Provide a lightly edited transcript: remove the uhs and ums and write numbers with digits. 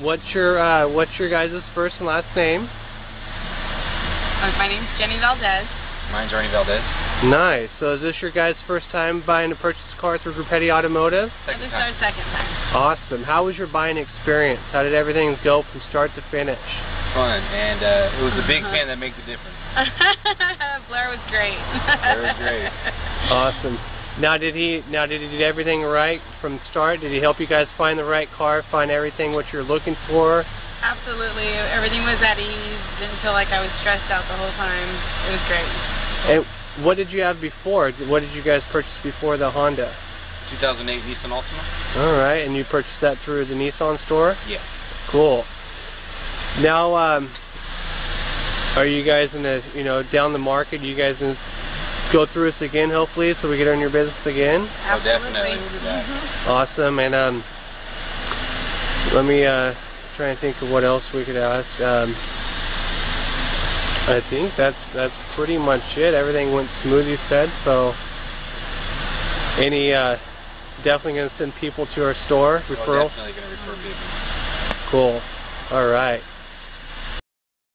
What's your guys' first and last name? My name's Jenny Valdez. Mine's Ernie Valdez. Nice. So is this your guys' first time buying a purchase car through Groppetti Automotive? This is our second time. Awesome. How was your buying experience? How did everything go from start to finish? Fun, and it was a big fan that makes a difference. Blair was great. Blair was great. Awesome. Now did he do everything right from start? Did he help you guys find the right car, find everything what you're looking for? Absolutely. Everything was at ease. Didn't feel like I was stressed out the whole time. It was great. And what did you have before? What did you guys purchase before the Honda? 2008 Nissan Altima. All right. And you purchased that through the Nissan store? Yeah. Cool. Now, are you guys in the, down the market? You guys in go through us again, hopefully, so we can earn your business again? Oh, definitely. Mm-hmm. Awesome. And let me... trying to think of what else we could ask. I think that's pretty much it. Everything went smooth, you said. So definitely going to send people to our store. Referral? Definitely going to refer people. Cool. All right.